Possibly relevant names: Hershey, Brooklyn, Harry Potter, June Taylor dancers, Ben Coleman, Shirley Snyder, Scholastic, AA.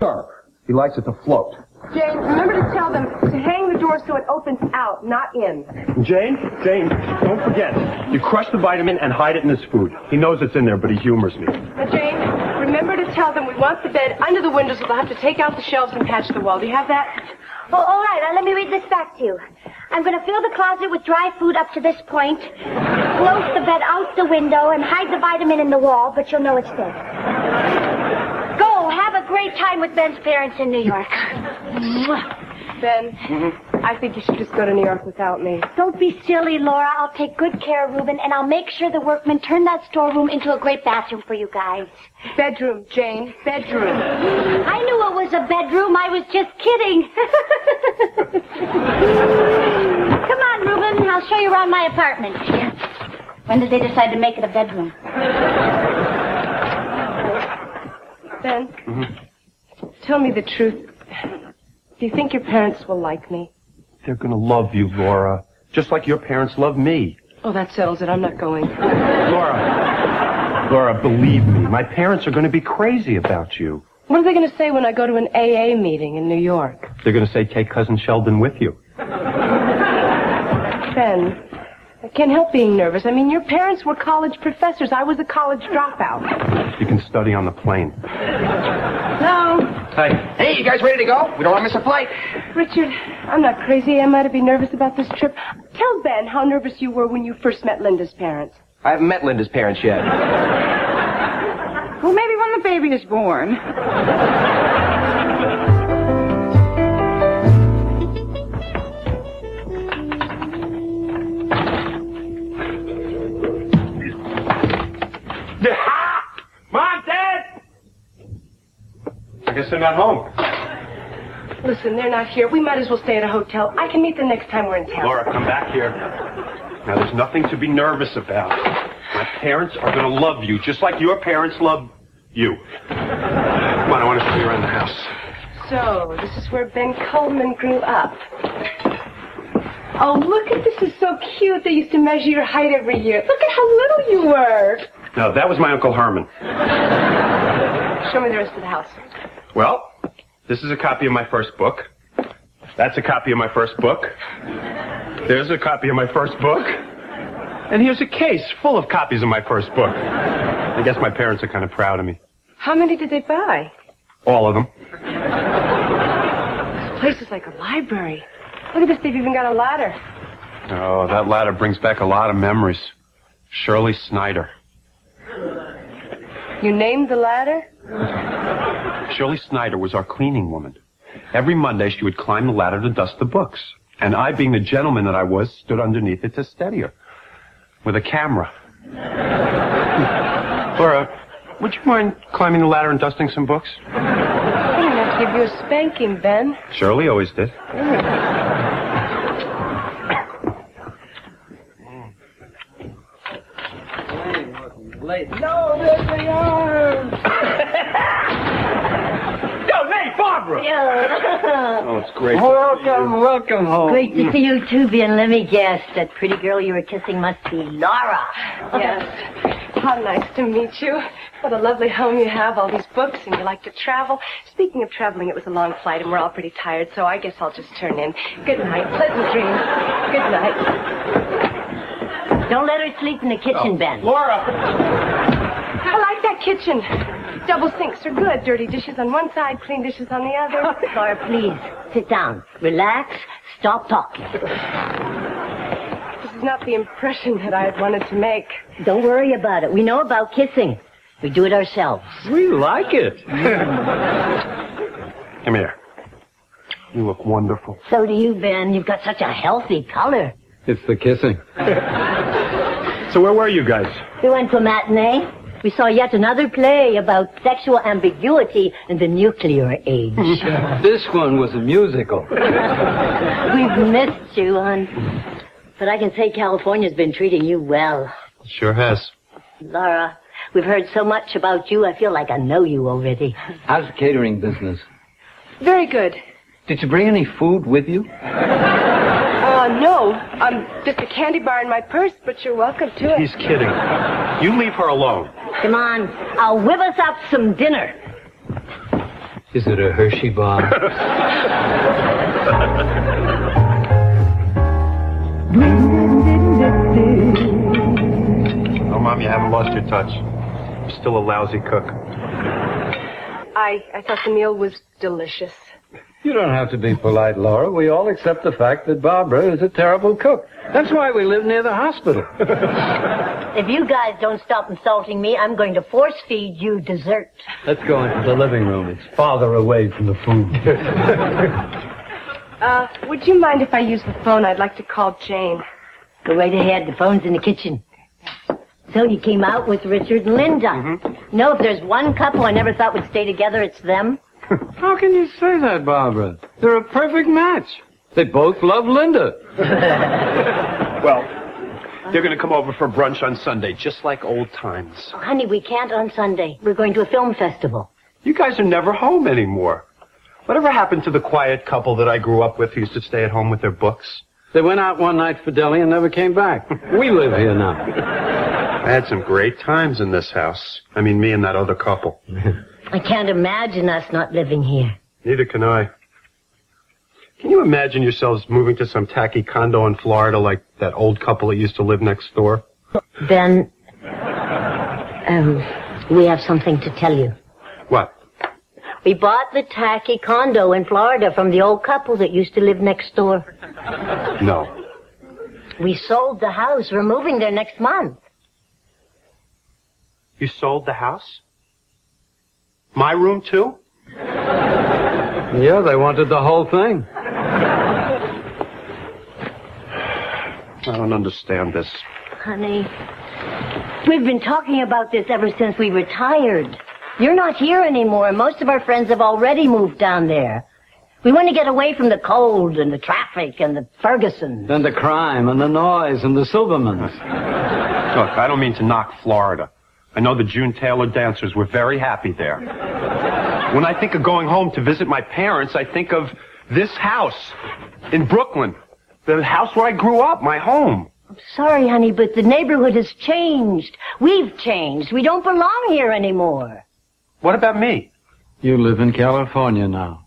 Sure. He likes it to float. Jane, remember to tell them to hang the door so it opens out, not in. Jane, don't forget. You crush the vitamin and hide it in his food. He knows it's in there, but he humors me. Now, Jane, remember to tell them we want the bed under the window so they'll have to take out the shelves and patch the wall. Do you have that? Oh, all right. Let me read this back to you. I'm going to fill the closet with dry food up to this point, close the bed out the window, and hide the vitamin in the wall, but you'll know it's dead. Have a great time with Ben's parents in New York. Ben, I think you should just go to New York without me. Don't be silly, Laura. I'll take good care of Reuben, and I'll make sure the workmen turn that storeroom into a great bathroom for you guys. Bedroom, Jane. Bedroom. I knew it was a bedroom. I was just kidding. Come on, Reuben. I'll show you around my apartment. When did they decide to make it a bedroom? Ben, tell me the truth. Do you think your parents will like me? They're going to love you, Laura, just like your parents love me. Oh, that settles it. I'm not going. Laura, believe me, my parents are going to be crazy about you. What are they going to say when I go to an AA meeting in New York? They're going to say, take Cousin Sheldon with you. Ben, I can't help being nervous. I mean, your parents were college professors. I was a college dropout. You can study on the plane. Hello? Hi. Hey, you guys ready to go? We don't want to miss a flight. Richard, I'm not crazy, am I, to be nervous about this trip? Tell Ben how nervous you were when you first met Linda's parents. I haven't met Linda's parents yet. Well, maybe when the baby is born. I guess they're not home. Listen, they're not here. We might as well stay at a hotel. I can meet them next time we're in town. Laura, come back here. Now, there's nothing to be nervous about. My parents are going to love you, just like your parents love you. Come on, I want to show you around the house. So, this is where Ben Coleman grew up. Oh, look at this. Is so cute. They used to measure your height every year. Look at how little you were. No, that was my Uncle Herman. Show me the rest of the house. Well, this is a copy of my first book. That's a copy of my first book. There's a copy of my first book. And here's a case full of copies of my first book. I guess my parents are kind of proud of me. How many did they buy? All of them. This place is like a library. Look at this, they've even got a ladder. Oh, that ladder brings back a lot of memories. Shirley Snyder. You named the ladder? Shirley Snyder was our cleaning woman. Every Monday, she would climb the ladder to dust the books. And I, being the gentleman that I was, stood underneath it to steady her. With a camera. Laura, would you mind climbing the ladder and dusting some books? I didn't have to give you a spanking, Ben. Shirley always did. No, there they are! Yo, Lady Barbara! Yeah. Oh, it's great. Welcome home. Great to see you too, Ben. Let me guess, that pretty girl you were kissing must be Laura. Yes. How nice to meet you. What a lovely home you have, all these books, and you like to travel. Speaking of traveling, it was a long flight, and we're all pretty tired, so I guess I'll just turn in. Good night. Pleasant dreams. Good night. Don't let her sleep in the kitchen, Ben. Laura! I like that kitchen. Double sinks are good. Dirty dishes on one side, clean dishes on the other. Laura, please, sit down. Relax. Stop talking. This is not the impression that I had wanted to make. Don't worry about it. We know about kissing. We do it ourselves. We like it. Come here. You look wonderful. So do you, Ben. You've got such a healthy color. It's the kissing. So where were you guys? We went to a matinee. We saw yet another play about sexual ambiguity and the nuclear age. This one was a musical. We've missed you, hon. But I can say California's been treating you well. Sure has. Laura, we've heard so much about you, I feel like I know you already. How's the catering business? Very good. Did you bring any food with you? No. Just a candy bar in my purse, but you're welcome to it. He's kidding. You leave her alone. Come on. I'll whip us up some dinner. Is it a Hershey bar? Oh, Mom, you haven't lost your touch. You're still a lousy cook. I thought the meal was delicious. You don't have to be polite, Laura. We all accept the fact that Barbara is a terrible cook. That's why we live near the hospital. If you guys don't stop insulting me, I'm going to force feed you dessert. Let's go into the living room. It's farther away from the food. Would you mind if I use the phone? I'd like to call Jane. Go right ahead. The phone's in the kitchen. So you came out with Richard and Linda. Mm-hmm. No, if there's one couple I never thought would stay together, it's them. How can you say that, Barbara? They're a perfect match. They both love Linda. Well, they're going to come over for brunch on Sunday, just like old times. Oh, honey, we can't on Sunday. We're going to a film festival. You guys are never home anymore. Whatever happened to the quiet couple that I grew up with who used to stay at home with their books? They went out one night for deli and never came back. We live here now. I had some great times in this house. I mean, me and that other couple. I can't imagine us not living here. Neither can I. Can you imagine yourselves moving to some tacky condo in Florida like that old couple that used to live next door? Ben, we have something to tell you. What? We bought the tacky condo in Florida from the old couple that used to live next door. No. We sold the house. We're moving there next month. You sold the house? My room, too? Yeah, they wanted the whole thing. I don't understand this. Honey, we've been talking about this ever since we retired. You're not here anymore, and most of our friends have already moved down there. We want to get away from the cold and the traffic and the Fergusons. And the crime and the noise and the Silvermans. Look, I don't mean to knock Florida. I know the June Taylor dancers were very happy there. When I think of going home to visit my parents, I think of this house in Brooklyn. The house where I grew up, my home. I'm sorry, honey, but the neighborhood has changed. We've changed. We don't belong here anymore. What about me? You live in California now.